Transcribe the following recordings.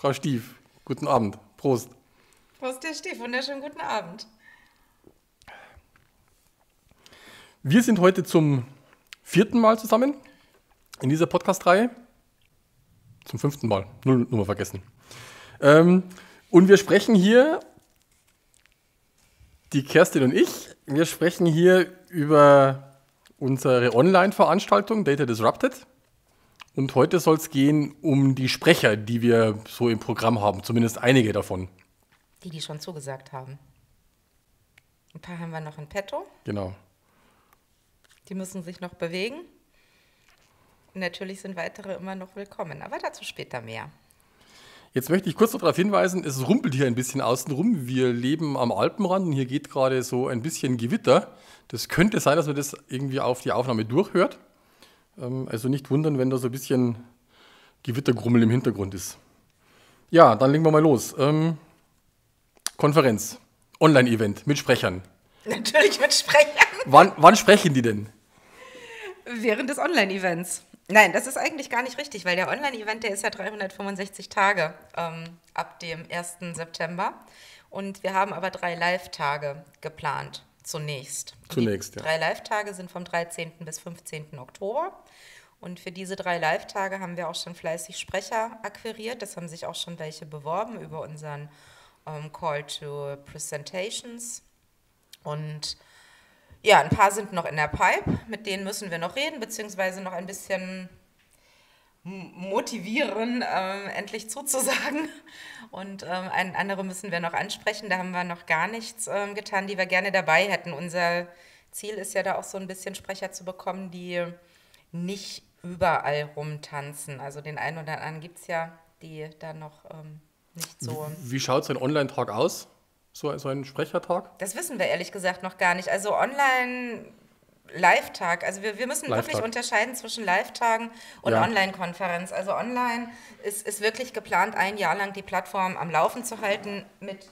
Frau Stief, guten Abend. Prost. Prost, Herr Stief. Wunderschönen guten Abend. Wir sind heute zum 4. Mal zusammen in dieser Podcast-Reihe. Zum 5. Mal. Null vergessen. Und wir sprechen hier, die Kerstin und ich, wir sprechen hier über unsere Online-Veranstaltung Data Disrupted. Und heute soll es gehen um die Sprecher, die wir so im Programm haben, zumindest einige davon. Die schon zugesagt haben. Ein paar haben wir noch in petto. Genau. Die müssen sich noch bewegen. Natürlich sind weitere immer noch willkommen, aber dazu später mehr. Jetzt möchte ich kurz noch darauf hinweisen, es rumpelt hier ein bisschen außenrum. Wir leben am Alpenrand und hier geht gerade so ein bisschen Gewitter. Das könnte sein, dass man das irgendwie auf die Aufnahme durchhört. Also nicht wundern, wenn da so ein bisschen Gewittergrummel im Hintergrund ist. Ja, dann legen wir mal los. Konferenz, Online-Event mit Sprechern. Natürlich mit Sprechern. Wann sprechen die denn? Während des Online-Events. Nein, das ist eigentlich gar nicht richtig, weil der Online-Event, der ist ja 365 Tage ab dem 1. September. Und wir haben aber 3 Live-Tage geplant, zunächst. Zunächst, ja. 3 Live-Tage sind vom 13. bis 15. Oktober. Und für diese 3 Live-Tage haben wir auch schon fleißig Sprecher akquiriert. Das haben sich auch schon welche beworben über unseren Call to Presentations. Und ja, ein paar sind noch in der Pipe, mit denen müssen wir noch reden, beziehungsweise noch ein bisschen motivieren, endlich zuzusagen. Und andere müssen wir noch ansprechen, da haben wir noch gar nichts getan, die wir gerne dabei hätten. Unser Ziel ist ja da auch so ein bisschen Sprecher zu bekommen, die nicht überall rumtanzen. Also den einen oder anderen gibt es ja, die da noch nicht so... Wie schaut so ein Online-Talk aus? So ein Sprechertag? Das wissen wir ehrlich gesagt noch gar nicht. Also Online-Live-Tag. Also wir müssen wirklich unterscheiden zwischen Live-Tagen und Online-Konferenz. Also online ist wirklich geplant, ein Jahr lang die Plattform am Laufen zu halten mit,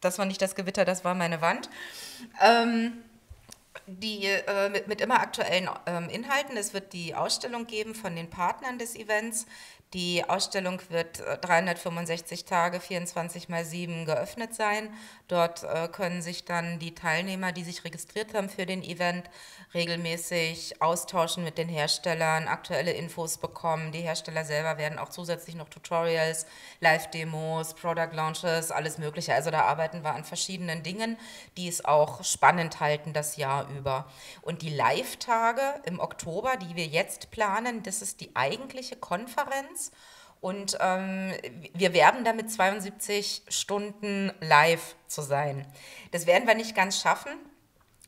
das war nicht das Gewitter, das war meine Wand, mit immer aktuellen Inhalten. Es wird die Ausstellung geben von den Partnern des Events. Die Ausstellung wird 365 Tage, 24×7 geöffnet sein. Dort können sich dann die Teilnehmer, die sich registriert haben für den Event, regelmäßig austauschen mit den Herstellern, aktuelle Infos bekommen. Die Hersteller selber werden auch zusätzlich noch Tutorials, Live-Demos, Product-Launches, alles Mögliche. Also da arbeiten wir an verschiedenen Dingen, die es auch spannend halten das Jahr über. Und die Live-Tage im Oktober, die wir jetzt planen, das ist die eigentliche Konferenz. Und wir werben damit 72 Stunden live zu sein. Das werden wir nicht ganz schaffen,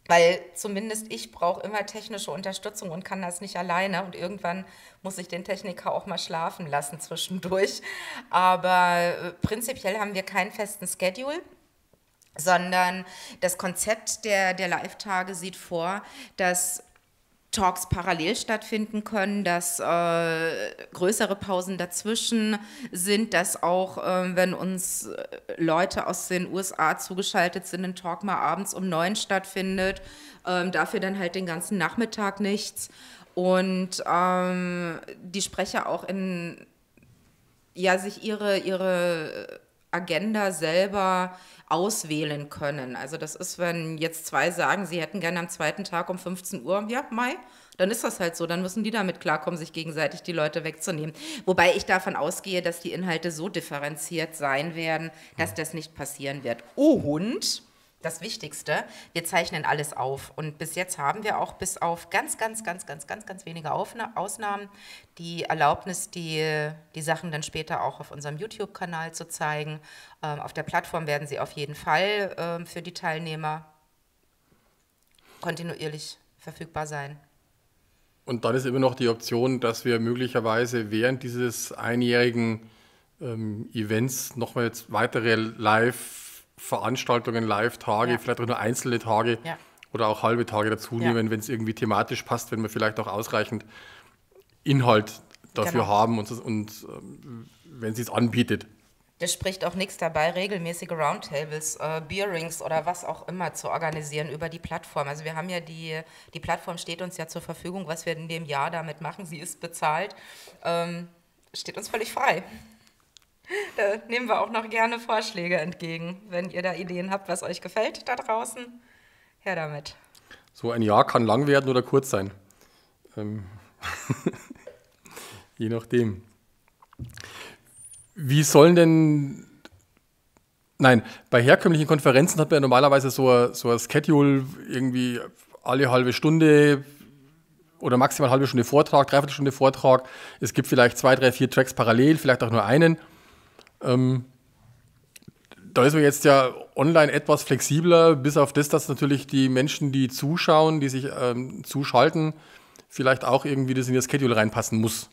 weil zumindest ich brauche immer technische Unterstützung und kann das nicht alleine. Und irgendwann muss ich den Techniker auch mal schlafen lassen zwischendurch. Aber prinzipiell haben wir keinen festen Schedule, sondern das Konzept der Live-Tage sieht vor, dass Talks parallel stattfinden können, dass größere Pausen dazwischen sind, dass auch, wenn uns Leute aus den USA zugeschaltet sind, ein Talk mal abends um 9 stattfindet, dafür dann halt den ganzen Nachmittag nichts. Und die Sprecher auch sich ihre Agenda selber auswählen können. Also das ist, wenn jetzt 2 sagen, sie hätten gerne am 2. Tag um 15 Uhr, ja, Mai, dann ist das halt so, dann müssen die damit klarkommen, sich gegenseitig die Leute wegzunehmen. Wobei ich davon ausgehe, dass die Inhalte so differenziert sein werden, dass das nicht passieren wird. Und das Wichtigste, wir zeichnen alles auf. Und bis jetzt haben wir auch bis auf ganz wenige Ausnahmen die Erlaubnis, die Sachen dann später auch auf unserem YouTube-Kanal zu zeigen. Auf der Plattform werden sie auf jeden Fall für die Teilnehmer kontinuierlich verfügbar sein. Und dann ist immer noch die Option, dass wir möglicherweise während dieses einjährigen Events nochmal jetzt weitere Live-Veranstaltungen, Live-Tage, vielleicht auch nur einzelne Tage oder auch halbe Tage dazu nehmen, wenn es irgendwie thematisch passt, wenn wir vielleicht auch ausreichend Inhalt dafür haben und wenn sie es anbietet. Das spricht auch nichts dabei, regelmäßige Roundtables, Beerings oder was auch immer zu organisieren über die Plattform. Also wir haben ja die Plattform steht uns ja zur Verfügung, was wir in dem Jahr damit machen, sie ist bezahlt, steht uns völlig frei. Da nehmen wir auch noch gerne Vorschläge entgegen. Wenn ihr da Ideen habt, was euch gefällt da draußen, her damit. So ein Jahr kann lang werden oder kurz sein. Je nachdem. Wie sollen denn... Nein, bei herkömmlichen Konferenzen hat man ja normalerweise so ein Schedule, irgendwie alle halbe Stunde oder maximal halbe Stunde Vortrag, dreiviertel Stunde Vortrag. Es gibt vielleicht 2, 3, 4 Tracks parallel, vielleicht auch nur einen. Da ist man jetzt ja online etwas flexibler, bis auf das, dass natürlich die Menschen, die zuschauen, die sich zuschalten, vielleicht auch irgendwie das in ihr Schedule reinpassen muss.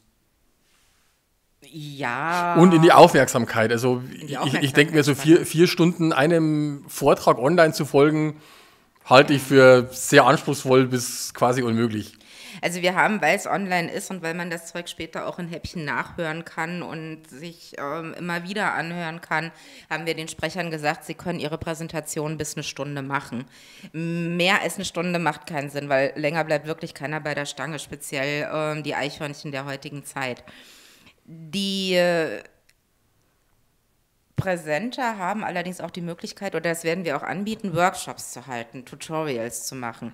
Ja. Und in die Aufmerksamkeit. Also ich denke mir, so 4 Stunden einem Vortrag online zu folgen, halte ich für sehr anspruchsvoll bis quasi unmöglich. Also wir haben, weil es online ist und weil man das Zeug später auch in Häppchen nachhören kann und sich immer wieder anhören kann, haben wir den Sprechern gesagt, sie können ihre Präsentation bis eine Stunde machen. Mehr als eine Stunde macht keinen Sinn, weil länger bleibt wirklich keiner bei der Stange, speziell die Eichhörnchen der heutigen Zeit. Die Präsenter haben allerdings auch die Möglichkeit, oder das werden wir auch anbieten, Workshops zu halten, Tutorials zu machen.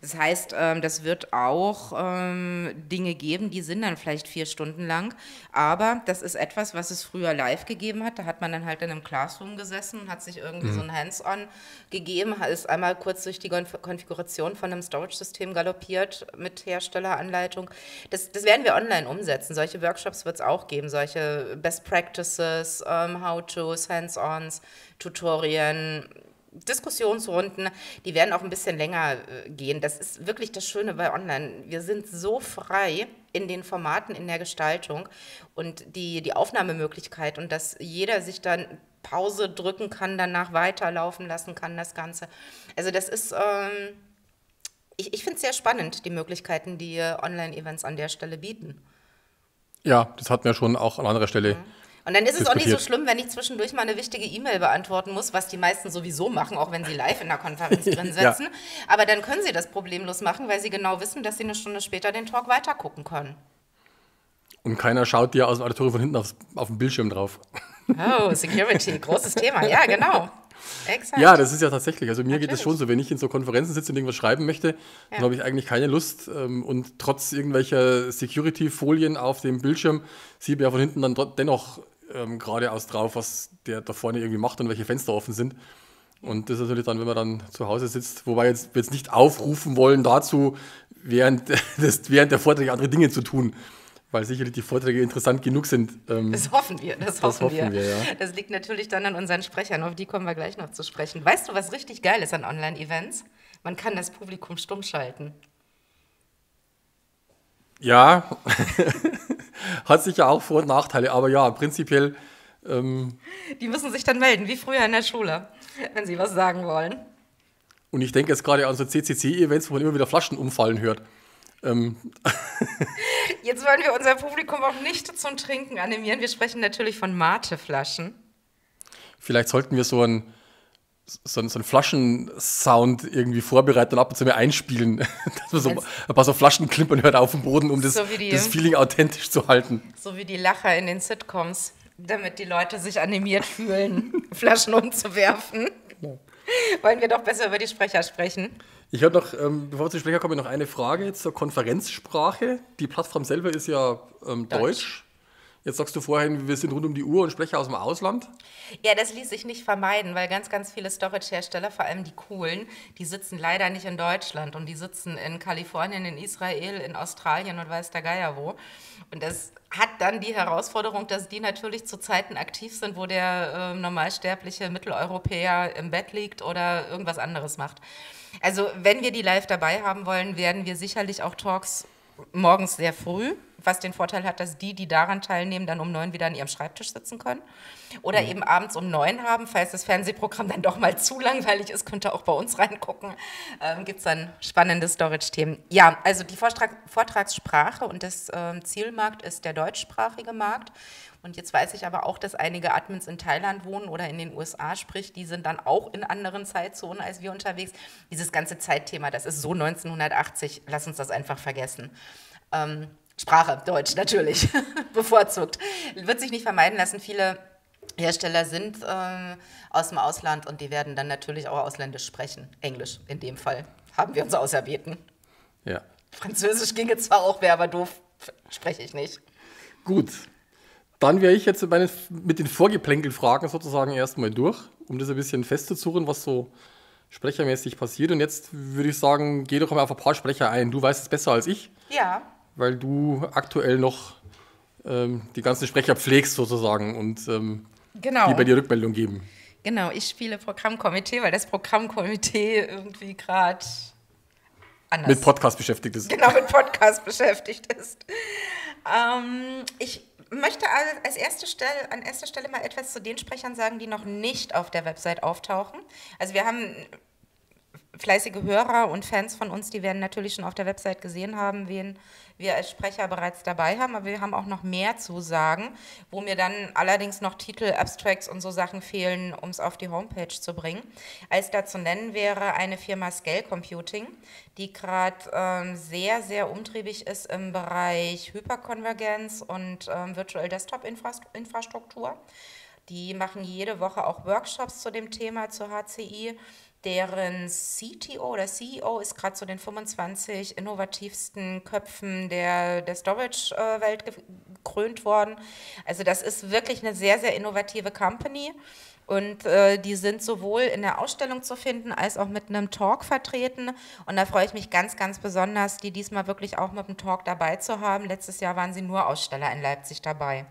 Das heißt, das wird auch Dinge geben, die sind dann vielleicht 4 Stunden lang, aber das ist etwas, was es früher live gegeben hat. Da hat man dann halt in einem Classroom gesessen und hat sich irgendwie so ein Hands-on gegeben, ist einmal kurz durch die Konfiguration von einem Storage-System galoppiert mit Herstelleranleitung. Das werden wir online umsetzen. Solche Workshops wird es auch geben, solche Best Practices, How-to, Hands-ons, Tutorien, Diskussionsrunden, die werden auch ein bisschen länger gehen. Das ist wirklich das Schöne bei Online. Wir sind so frei in den Formaten, in der Gestaltung und die Aufnahmemöglichkeit und dass jeder sich dann Pause drücken kann, danach weiterlaufen lassen kann, das Ganze. Also das ist, ich finde es sehr spannend, die Möglichkeiten, die Online-Events an der Stelle bieten. Ja, das hatten wir schon auch an anderer Stelle. Und dann ist es auch nicht so schlimm, wenn ich zwischendurch mal eine wichtige E-Mail beantworten muss, was die meisten sowieso machen, auch wenn sie live in der Konferenz drin sitzen. Ja. Aber dann können sie das problemlos machen, weil sie genau wissen, dass sie eine Stunde später den Talk weitergucken können. Und keiner schaut dir aus dem Auditorium von hinten auf den Bildschirm drauf. Oh, Security, großes Thema. Ja, genau. Exakt. Ja, das ist ja tatsächlich. Also mir Natürlich. Geht das schon so, wenn ich in so Konferenzen sitze und irgendwas schreiben möchte, dann habe ich eigentlich keine Lust. Und trotz irgendwelcher Security-Folien auf dem Bildschirm sieht man ja von hinten dann dennoch geradeaus drauf, was der da vorne irgendwie macht und welche Fenster offen sind. Und das ist natürlich dann, wenn man dann zu Hause sitzt, wobei wir jetzt nicht aufrufen wollen dazu, während der Vorträge andere Dinge zu tun. Weil sicherlich die Vorträge interessant genug sind. Das hoffen wir, das hoffen wir. Ja. Das liegt natürlich dann an unseren Sprechern, auf die kommen wir gleich noch zu sprechen. Weißt du, was richtig geil ist an Online-Events? Man kann das Publikum stumm schalten. Ja, hat sicher auch Vor- und Nachteile, aber ja, prinzipiell... Die müssen sich dann melden, wie früher in der Schule, wenn sie was sagen wollen. Und ich denke jetzt gerade an so CCC-Events, wo man immer wieder Flaschen umfallen hört. Jetzt wollen wir unser Publikum auch nicht zum Trinken animieren. Wir sprechen natürlich von Mateflaschen. Vielleicht sollten wir so einen Flaschensound irgendwie vorbereiten und ab und zu mal einspielen. Dass man so ein paar so Flaschen klimpern hört auf dem Boden, um das Feeling authentisch zu halten. So wie die Lacher in den Sitcoms, damit die Leute sich animiert fühlen, Flaschen umzuwerfen. Ja. Wollen wir doch besser über die Sprecher sprechen? Ich habe noch, bevor wir zu den Sprechern kommen, noch eine Frage zur Konferenzsprache. Die Plattform selber ist ja Deutsch. Jetzt sagst du vorhin, wir sind rund um die Uhr und Sprecher aus dem Ausland. Ja, das ließ sich nicht vermeiden, weil ganz, ganz viele Storage-Hersteller, vor allem die coolen, die sitzen leider nicht in Deutschland und die sitzen in Kalifornien, in Israel, in Australien und weiß der Geier wo. Und das hat dann die Herausforderung, dass die natürlich zu Zeiten aktiv sind, wo der normalsterbliche Mitteleuropäer im Bett liegt oder irgendwas anderes macht. Also wenn wir die live dabei haben wollen, werden wir sicherlich auch Talks morgens sehr früh, was den Vorteil hat, dass die daran teilnehmen, dann um 9 wieder an ihrem Schreibtisch sitzen können. Oder eben abends um 9 haben, falls das Fernsehprogramm dann doch mal zu langweilig ist, könnt ihr auch bei uns reingucken. Gibt es dann spannende Storage-Themen. Ja, also die Vortragssprache und das Zielmarkt ist der deutschsprachige Markt. Und jetzt weiß ich aber auch, dass einige Admins in Thailand wohnen oder in den USA, sprich, die sind dann auch in anderen Zeitzonen als wir unterwegs. Dieses ganze Zeitthema, das ist so 1980, lass uns das einfach vergessen. Sprache, Deutsch natürlich, bevorzugt. Wird sich nicht vermeiden lassen, viele Hersteller sind aus dem Ausland und die werden dann natürlich auch ausländisch sprechen. Englisch in dem Fall haben wir uns auserbeten. Ja. Französisch ginge zwar auch, wäre aber doof, spreche ich nicht. Gut, dann wäre ich jetzt mit den Vorgeplänkelfragen sozusagen erstmal durch, um das ein bisschen festzuzurren, was so sprechermäßig passiert. Und jetzt würde ich sagen, geh doch mal auf ein paar Sprecher ein. Du weißt es besser als ich. Ja. Weil du aktuell noch die ganzen Sprecher pflegst sozusagen und genau. Die bei dir Rückmeldung geben. Genau, ich spiele Programmkomitee, weil das Programmkomitee irgendwie gerade anders mit Podcast beschäftigt ist. Genau, mit Podcast beschäftigt ist. Ich möchte an erster Stelle mal etwas zu den Sprechern sagen, die noch nicht auf der Website auftauchen. Also wir haben fleißige Hörer und Fans von uns, die werden natürlich schon auf der Website gesehen haben, wen wir als Sprecher bereits dabei haben, aber wir haben auch noch mehr Zusagen, wo mir dann allerdings noch Titel, Abstracts und so Sachen fehlen, um es auf die Homepage zu bringen. Als da zu nennen wäre eine Firma Scale Computing, die gerade sehr, sehr umtriebig ist im Bereich Hyperkonvergenz und Virtual Desktop Infrastruktur. Die machen jede Woche auch Workshops zu dem Thema, zu HCI. Deren CTO oder CEO ist gerade zu den 25 innovativsten Köpfen der Storage-Welt gekrönt worden. Also das ist wirklich eine sehr, sehr innovative Company und die sind sowohl in der Ausstellung zu finden, als auch mit einem Talk vertreten und da freue ich mich ganz, ganz besonders, die diesmal wirklich auch mit dem Talk dabei zu haben. Letztes Jahr waren sie nur Aussteller in Leipzig dabei.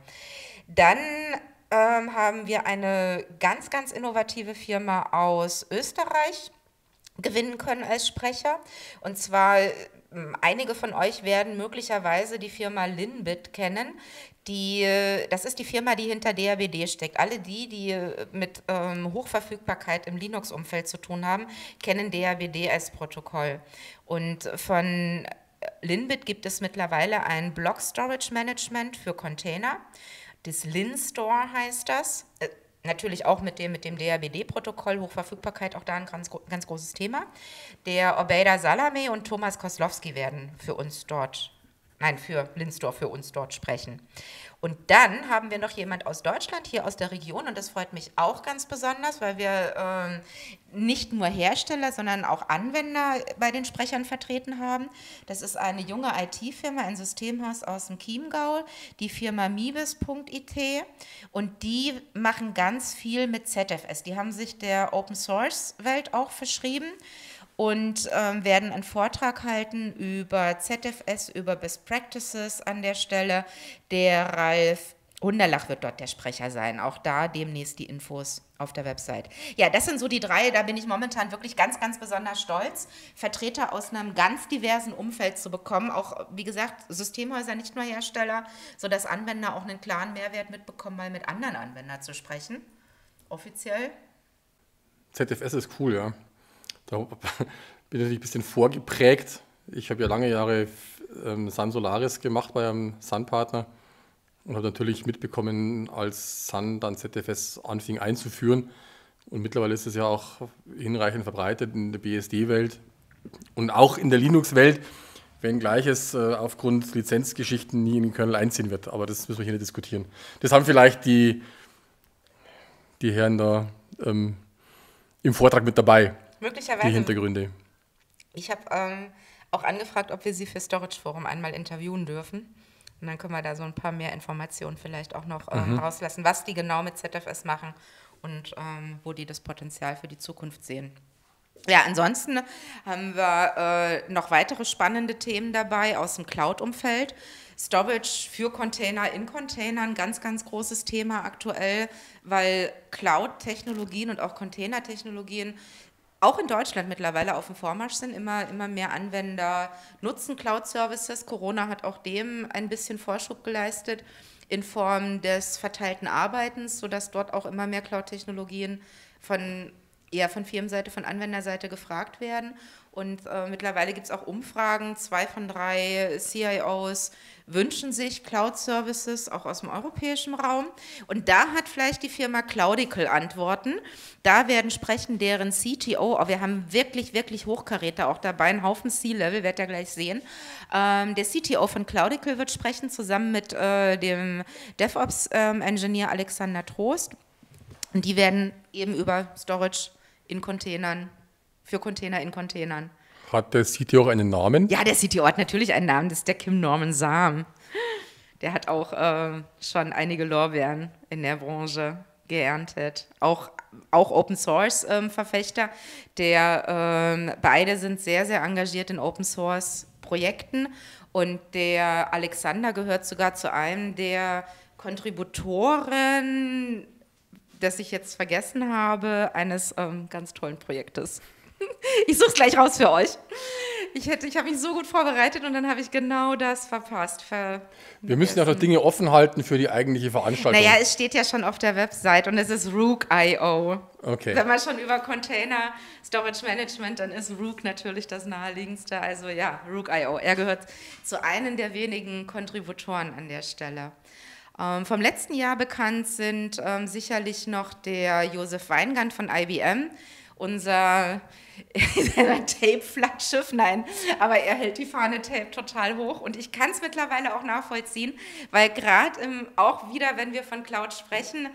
Dann haben wir eine ganz, ganz innovative Firma aus Österreich gewinnen können als Sprecher. Und zwar, einige von euch werden möglicherweise die Firma LinBit kennen. Das ist die Firma, die hinter DRBD steckt. Alle die mit Hochverfügbarkeit im Linux-Umfeld zu tun haben, kennen DRBD als Protokoll. Und von LinBit gibt es mittlerweile ein Block-Storage-Management für Container. Das LinStore heißt das, natürlich auch mit dem DRBD-Protokoll, Hochverfügbarkeit, auch da ein ganz, ganz großes Thema. Der Obeida Salame und Thomas Koslowski werden für LinStore für uns dort sprechen. Und dann haben wir noch jemand aus Deutschland, hier aus der Region, und das freut mich auch ganz besonders, weil wir nicht nur Hersteller, sondern auch Anwender bei den Sprechern vertreten haben. Das ist eine junge IT-Firma, ein Systemhaus aus dem Chiemgau, die Firma Miebes.it, und die machen ganz viel mit ZFS. Die haben sich der Open-Source-Welt auch verschrieben und werden einen Vortrag halten über ZFS, über Best Practices an der Stelle. Der Ralf Hunderlach wird dort der Sprecher sein. Auch da demnächst die Infos auf der Website. Ja, das sind so die drei, da bin ich momentan wirklich ganz, ganz besonders stolz, Vertreter aus einem ganz diversen Umfeld zu bekommen. Auch, wie gesagt, Systemhäuser, nicht nur Hersteller, sodass Anwender auch einen klaren Mehrwert mitbekommen, mal mit anderen Anwendern zu sprechen. Offiziell. ZFS ist cool, ja. Da bin ich natürlich ein bisschen vorgeprägt. Ich habe ja lange Jahre Sun Solaris gemacht bei einem Sun-Partner und habe natürlich mitbekommen, als Sun dann ZFS anfing einzuführen. Und mittlerweile ist es ja auch hinreichend verbreitet in der BSD-Welt und auch in der Linux-Welt, wenngleich es aufgrund Lizenzgeschichten nie in den Kernel einziehen wird. Aber das müssen wir hier nicht diskutieren. Das haben vielleicht die Herren da im Vortrag mit dabei. Möglicherweise. Die Hintergründe. Ich habe auch angefragt, ob wir Sie für Storage-Forum einmal interviewen dürfen. Und dann können wir da so ein paar mehr Informationen vielleicht auch noch rauslassen, was die genau mit ZFS machen und wo die das Potenzial für die Zukunft sehen. Ja, ansonsten haben wir noch weitere spannende Themen dabei aus dem Cloud-Umfeld. Storage für Container in Containern, ganz, ganz großes Thema aktuell, weil Cloud-Technologien und auch Container-Technologien auch in Deutschland mittlerweile auf dem Vormarsch sind. Immer mehr Anwender nutzen Cloud-Services. Corona hat auch dem ein bisschen Vorschub geleistet in Form des verteilten Arbeitens, sodass dort auch immer mehr Cloud-Technologien von Firmenseite, von Anwenderseite gefragt werden. Und mittlerweile gibt es auch Umfragen, 2 von 3 CIOs wünschen sich Cloud-Services, auch aus dem europäischen Raum. Und da hat vielleicht die Firma Cloudical Antworten. Da werden sprechen deren CTO, wir haben wirklich, wirklich Hochkaräter auch dabei, einen Haufen C-Level, werdet ihr gleich sehen. Der CTO von Cloudical wird sprechen, zusammen mit dem DevOps-Engineer Alexander Trost. Und die werden eben über Storage in Containern, für Container in Containern. Hat der CTO auch einen Namen? Ja, der CTO hat natürlich einen Namen, das ist der Kim Norman Sam. Der hat auch schon einige Lorbeeren in der Branche geerntet. Auch Open-Source-Verfechter, beide sind sehr, sehr engagiert in Open-Source-Projekten. Und der Alexander gehört sogar zu einem der Kontributoren, das ich jetzt vergessen habe, eines ganz tollen Projektes. Ich suche es gleich raus für euch. Ich habe mich so gut vorbereitet und dann habe ich genau das verpasst. Wir müssen ja doch Dinge offen halten für die eigentliche Veranstaltung. Naja, es steht ja schon auf der Website und es ist Rook.io. Okay. Wenn man schon über Container Storage Management, dann ist Rook natürlich das naheliegendste. Also ja, Rook.io. Er gehört zu einem der wenigen Kontributoren an der Stelle. Vom letzten Jahr bekannt sind sicherlich noch der Josef Weingand von IBM, unser Tape-Flaggschiff, nein, aber er hält die Fahne Tape total hoch und ich kann es mittlerweile auch nachvollziehen, weil gerade auch wieder, wenn wir von Cloud sprechen,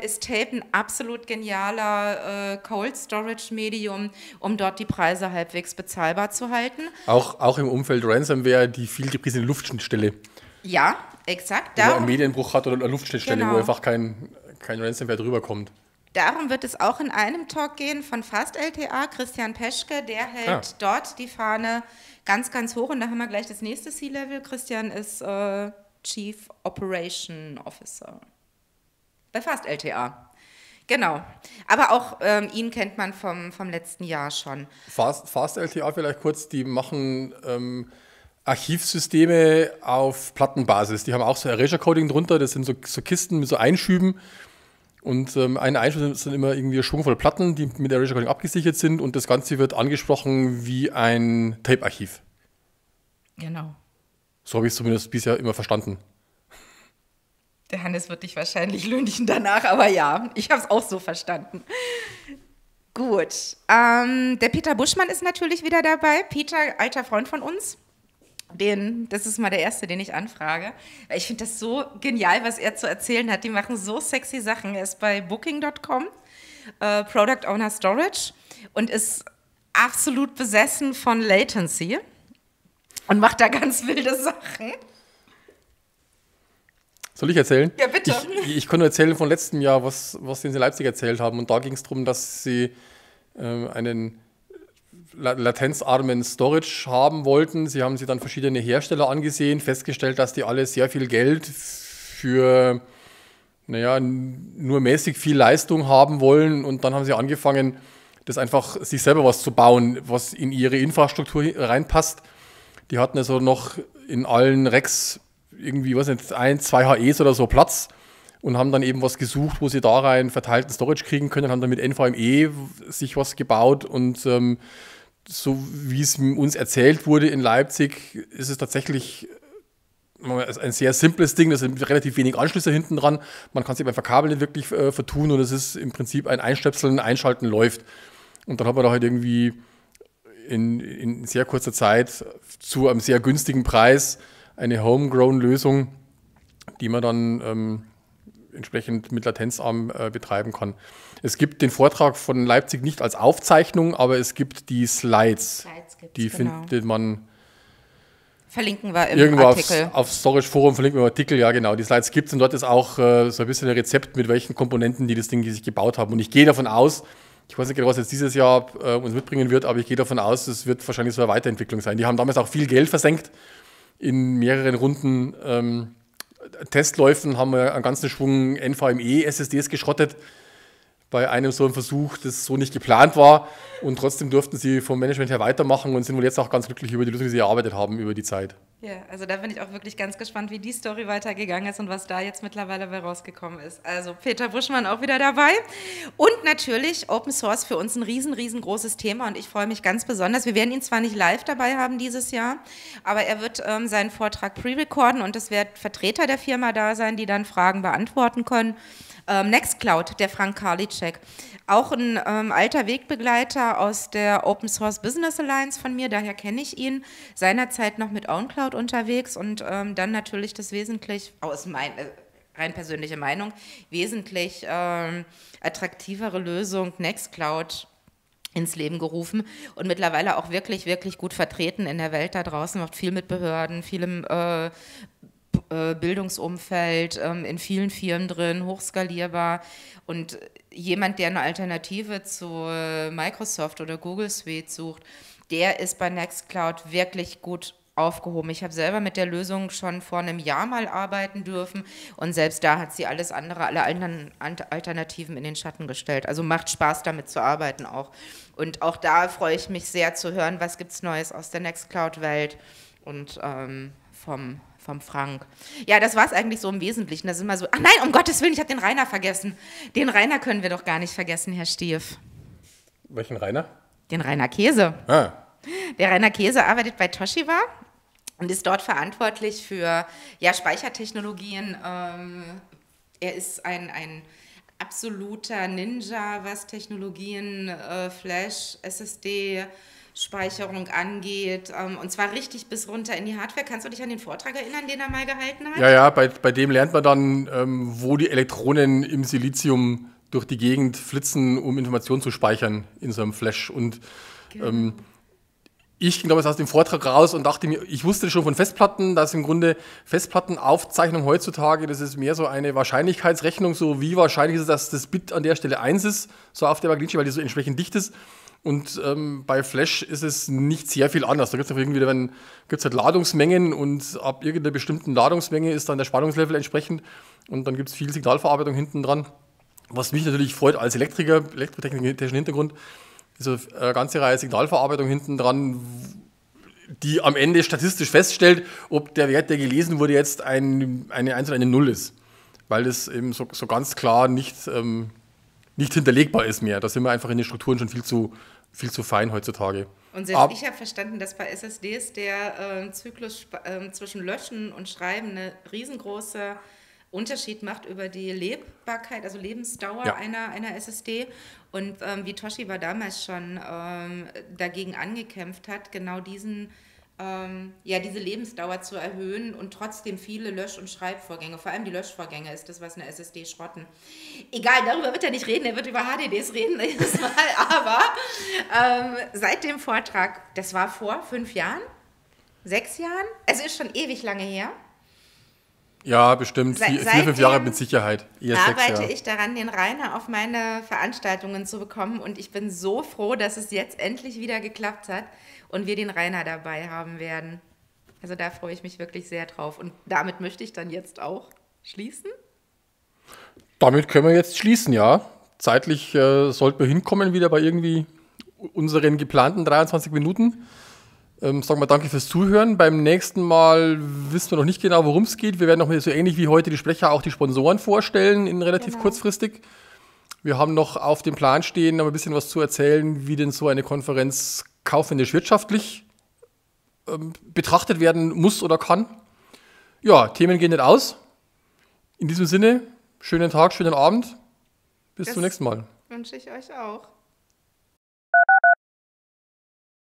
ist Tape ein absolut genialer Cold-Storage-Medium, um dort die Preise halbwegs bezahlbar zu halten. Auch im Umfeld Ransomware die viel gepriesene Luftschnittstelle. Ja, exakt. Wenn man einen Medienbruch hat oder eine Luftschnittstelle, genau, wo einfach kein Ransomware drüber kommt. Darum wird es auch in einem Talk gehen von FAST LTA, Christian Peschke, der hält dort die Fahne ganz, ganz hoch. Und da haben wir gleich das nächste C-Level. Christian ist Chief Operation Officer bei FAST LTA. Genau. Aber auch ihn kennt man vom letzten Jahr schon. FAST LTA vielleicht kurz, die machen Archivsysteme auf Plattenbasis. Die haben auch so Erasure-Coding drunter, das sind so Kisten mit so Einschüben. Und ein Einschub sind immer irgendwie schwungvolle Platten, die mit Erasure Coding abgesichert sind und das Ganze wird angesprochen wie ein Tape-Archiv. Genau. So habe ich es zumindest bisher immer verstanden. Der Hannes wird dich wahrscheinlich lündigen danach, aber ja, ich habe es auch so verstanden. Gut, der Peter Buschmann ist natürlich wieder dabei. Peter, alter Freund von uns. Das ist mal der erste, den ich anfrage. Ich finde das so genial, was er zu erzählen hat. Die machen so sexy Sachen. Er ist bei Booking.com, Product Owner Storage und ist absolut besessen von Latency und macht da ganz wilde Sachen. Soll ich erzählen? Ja, bitte. Ich kann nur erzählen von letztem Jahr, was sie in Leipzig erzählt haben. Und da ging es darum, dass sie einen latenzarmen Storage haben wollten. Sie haben sich dann verschiedene Hersteller angesehen, festgestellt, dass die alle sehr viel Geld für, naja, nur mäßig viel Leistung haben wollen und dann haben sie angefangen, das einfach sich selber was zu bauen, was in ihre Infrastruktur reinpasst. Die hatten also noch in allen Racks irgendwie, was jetzt 1, 2 HEs oder so Platz und haben dann eben was gesucht, wo sie da rein verteilten Storage kriegen können, haben dann mit NVMe sich was gebaut und so wie es uns erzählt wurde in Leipzig, ist es tatsächlich ein sehr simples Ding, da sind relativ wenig Anschlüsse hinten dran, man kann sich beim Verkabeln nicht wirklich vertun und es ist im Prinzip ein Einstöpseln, Einschalten läuft. Und dann hat man da halt irgendwie in sehr kurzer Zeit zu einem sehr günstigen Preis eine Homegrown-Lösung, die man dann entsprechend mit Latenzarm betreiben kann. Es gibt den Vortrag von Leipzig nicht als Aufzeichnung, aber es gibt die Slides. Die findet man. Verlinken wir im irgendwo Artikel. Auf Storage-Forum verlinken wir im Artikel, ja genau. Die Slides gibt es und dort ist auch so ein bisschen ein Rezept, mit welchen Komponenten die das Ding sich gebaut haben. Und ich gehe davon aus, ich weiß nicht genau, was jetzt dieses Jahr uns mitbringen wird, aber ich gehe davon aus, es wird wahrscheinlich so eine Weiterentwicklung sein. Die haben damals auch viel Geld versenkt in mehreren Runden. Testläufen haben wir einen ganzen Schwung NVMe-SSDs geschrottet bei einem so einem Versuch, das so nicht geplant war und trotzdem durften sie vom Management her weitermachen und sind wohl jetzt auch ganz glücklich über die Lösung, die sie erarbeitet haben über die Zeit. Ja, also da bin ich auch wirklich ganz gespannt, wie die Story weitergegangen ist und was da jetzt mittlerweile bei rausgekommen ist. Also Peter Buschmann auch wieder dabei. Und natürlich Open Source für uns ein riesengroßes Thema und ich freue mich ganz besonders. Wir werden ihn zwar nicht live dabei haben dieses Jahr, aber er wird seinen Vortrag pre-recorden und es wird Vertreter der Firma da sein, die dann Fragen beantworten können. Nextcloud, der Frank Karliczek, auch ein alter Wegbegleiter aus der Open Source Business Alliance von mir, daher kenne ich ihn, seinerzeit noch mit OwnCloud unterwegs und dann natürlich das wesentlich, aus meiner rein persönlicher Meinung, wesentlich attraktivere Lösung Nextcloud ins Leben gerufen und mittlerweile auch wirklich gut vertreten in der Welt da draußen, macht viel mit Behörden, vielem Bildungsumfeld, in vielen Firmen drin, hochskalierbar und jemand, der eine Alternative zu Microsoft oder Google Suite sucht, der ist bei Nextcloud wirklich gut aufgehoben. Ich habe selber mit der Lösung schon vor einem Jahr mal arbeiten dürfen und selbst da hat sie alles andere, alle anderen Alternativen in den Schatten gestellt. Also macht Spaß, damit zu arbeiten auch. Und auch da freue ich mich sehr zu hören, was gibt es Neues aus der Nextcloud-Welt und vom Frank. Ja, das war es eigentlich so im Wesentlichen. Das ist immer so, ach nein, um Gottes Willen, ich habe den Rainer vergessen. Den Rainer können wir doch gar nicht vergessen, Herr Stief. Welchen Rainer? Den Rainer Käse. Ah. Der Rainer Käse arbeitet bei Toshiba und ist dort verantwortlich für Speichertechnologien. Er ist ein absoluter Ninja, was Technologien, Flash, SSD, Speicherung angeht, und zwar richtig bis runter in die Hardware. Kannst du dich an den Vortrag erinnern, den er mal gehalten hat? Ja, bei dem lernt man dann, wo die Elektronen im Silizium durch die Gegend flitzen, um Informationen zu speichern in so einem Flash. Und genau. Ich ging damals aus dem Vortrag raus und dachte mir, ich wusste schon von Festplatten, dass im Grunde Festplattenaufzeichnung heutzutage, das ist mehr so eine Wahrscheinlichkeitsrechnung, so wie wahrscheinlich ist es, dass das Bit an der Stelle 1 ist, so auf der Magnitsche, weil die so entsprechend dicht ist. Und bei Flash ist es nicht sehr viel anders. Da gibt es halt Ladungsmengen und ab irgendeiner bestimmten Ladungsmenge ist dann der Spannungslevel entsprechend und dann gibt es viel Signalverarbeitung hinten dran. Was mich natürlich freut als Elektriker, elektrotechnischen Hintergrund, ist eine ganze Reihe Signalverarbeitung hinten dran, die am Ende statistisch feststellt, ob der Wert, der gelesen wurde, jetzt eine 1 oder eine 0 ist. Weil es eben so ganz klar nicht hinterlegbar ist mehr. Da sind wir einfach in den Strukturen schon viel zu fein heutzutage. Und selbst ich habe verstanden, dass bei SSDs der Zyklus zwischen Löschen und Schreiben eine riesengroße Unterschied macht über die Lebbarkeit, also Lebensdauer einer SSD. Und wie Toshiba damals schon dagegen angekämpft hat, genau diese Lebensdauer zu erhöhen und trotzdem viele Lösch- und Schreibvorgänge, vor allem die Löschvorgänge ist das, was eine SSD schrotten. Egal, darüber wird er nicht reden, er wird über HDDs reden jedes Mal, aber seit dem Vortrag, das war vor 5 Jahren, 6 Jahren, also ist schon ewig lange her. Ja, bestimmt. 4, 5 Jahre mit Sicherheit. Arbeite ich daran, den Rainer auf meine Veranstaltungen zu bekommen und ich bin so froh, dass es jetzt endlich wieder geklappt hat und wir den Rainer dabei haben werden. Also da freue ich mich wirklich sehr drauf und damit möchte ich dann jetzt auch schließen. Damit können wir jetzt schließen, ja. Zeitlich sollten wir hinkommen wieder bei irgendwie unseren geplanten 23 Minuten. Sagen wir danke fürs Zuhören. Beim nächsten Mal wissen wir noch nicht genau, worum es geht. Wir werden noch so ähnlich wie heute die Sprecher auch die Sponsoren vorstellen, relativ kurzfristig. Wir haben noch auf dem Plan stehen, noch ein bisschen was zu erzählen, wie denn so eine Konferenz kaufmännisch wirtschaftlich betrachtet werden muss oder kann. Ja, Themen gehen nicht aus. In diesem Sinne, schönen Tag, schönen Abend. Bis zum nächsten Mal. Wünsche ich euch auch.